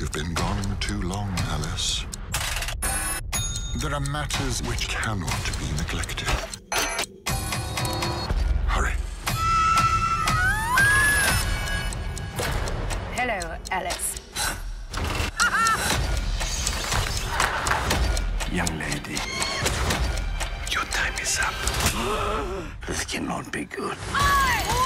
You've been gone too long, Alice. There are matters which cannot be neglected. Hurry. Hello, Alice. Young lady, your time is up. This cannot be good.